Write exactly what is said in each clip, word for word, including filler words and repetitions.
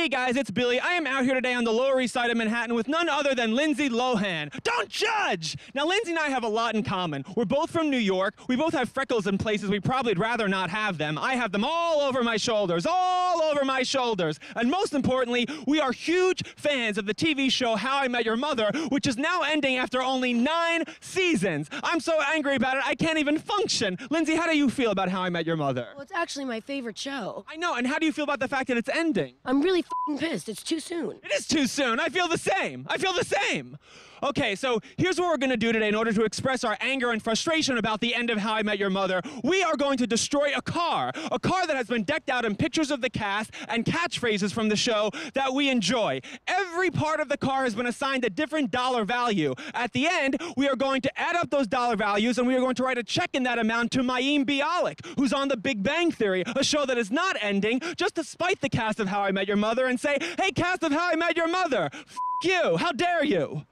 Hey guys, it's Billy. I am out here today on the Lower East Side of Manhattan with none other than Lindsay Lohan. Don't judge! Now, Lindsay and I have a lot in common. We're both from New York. We both have freckles in places we probably'd rather not have them. I have them all over my shoulders, all over my shoulders. And most importantly, we are huge fans of the T V show How I Met Your Mother, which is now ending after only nine seasons. I'm so angry about it, I can't even function. Lindsay, how do you feel about How I Met Your Mother? Well, it's actually my favorite show. I know, and how do you feel about the fact that it's ending? I'm really f***ing pissed. It's too soon. It is too soon. I feel the same. I feel the same. Okay, so here's what we're going to do today in order to express our anger and frustration about the end of How I Met Your Mother. We are going to destroy a car, a car that has been decked out in pictures of the cast and catchphrases from the show that we enjoy. Every part of the car has been assigned a different dollar value. At the end, we are going to add up those dollar values and we are going to write a check in that amount to Mayim Bialik, who's on the Big Bang Theory, a show that is not ending, just despite the cast of How I Met Your Mother, and say, hey, cast of How I Met Your Mother, f*** you, how dare you?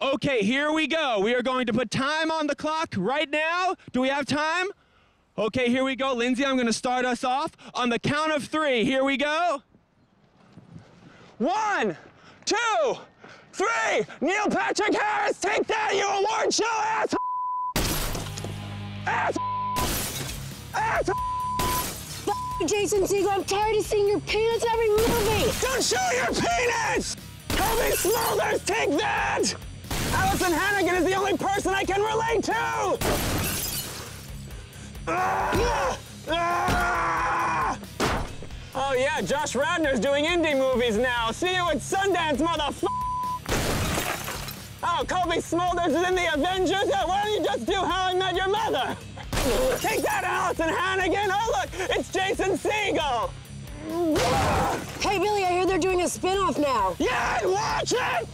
Okay, here we go. We are going to put time on the clock right now. Do we have time? Okay, here we go. Lindsay, I'm going to start us off on the count of three. Here we go. One, two, three. Neil Patrick Harris, take that, you award show ass. Ass. Ass. Jason Segel, I'm tired of seeing your penis every movie. Don't show your penis. Toby Smothers, take that. Allison Hannigan is the only person I can relate to! Ah! Ah! Oh yeah, Josh Radner's doing indie movies now. See you at Sundance, motherfucker! Oh, Cobie Smulders is in the Avengers? Yeah, why don't you just do How I Met Your Mother? Take that, Allison Hannigan! Oh look, it's Jason Segel! Hey Billy, I hear they're doing a spinoff now. Yeah, watch it!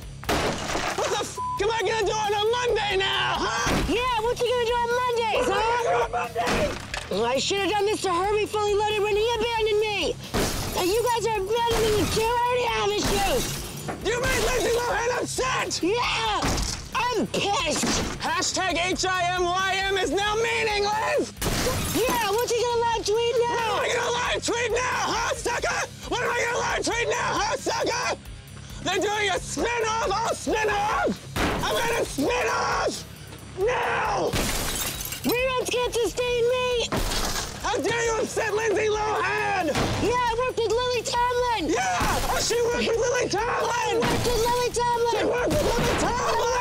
What the f am I gonna do on a Monday now, huh? Yeah, what you gonna do on Mondays, what huh? What am I gonna do on Mondays? Well, I should have done this to Herbie Fully Loaded when he abandoned me. And you guys are abandoning me too. I already have issues. You made Lindsay Lohan upset! Yeah! I'm pissed! Hashtag H I M Y M is now meaningless! Yeah, what you gonna live tweet now? What am I gonna live tweet now, huh, sucker? What am I gonna live tweet now, huh, sucker? They're doing a spin-off! I'll spin-off! I'm gonna spin-off! Now! Reruns can't sustain me! How dare you upset Lindsay Lohan! Yeah, I worked with Lily Tomlin! Yeah! Oh, she worked with Lily Tomlin! I worked with Lily Tomlin! She worked with Lily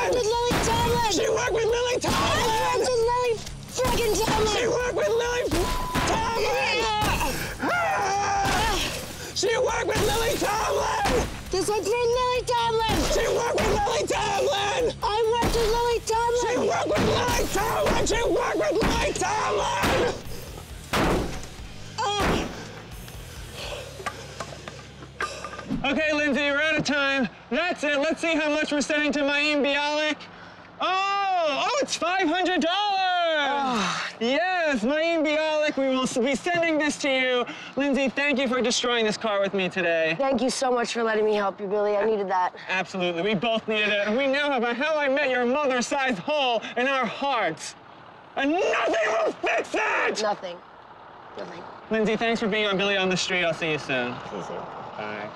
Tomlin! I worked with Lily Tomlin! She worked with Lily Tomlin! I worked with Lily friggin' Tomlin! She worked with Lily Tomlin! Yeah. Ah. She worked with Lily Tomlin! This one's from Lily Tomlin! She worked with Lily Tomlin! I worked with Lily Tomlin! She worked with Lily Tomlin! She worked with Lily Tomlin! Oh. Okay, Lindsay, we're out of time. That's it. Let's see how much we're sending to Mayim Bialik. Oh! Oh, it's five hundred dollars! Oh. Yes, Mayim Bialik, we will be sending this to you. Lindsay, thank you for destroying this car with me today. Thank you so much for letting me help you, Billy. I needed that. Absolutely. We both needed it. And we now have a How I Met Your Mother-sized hole in our hearts. And nothing will fix it! Nothing. Nothing. Lindsay, thanks for being on Billy on the Street. I'll see you soon. See you soon. Bye.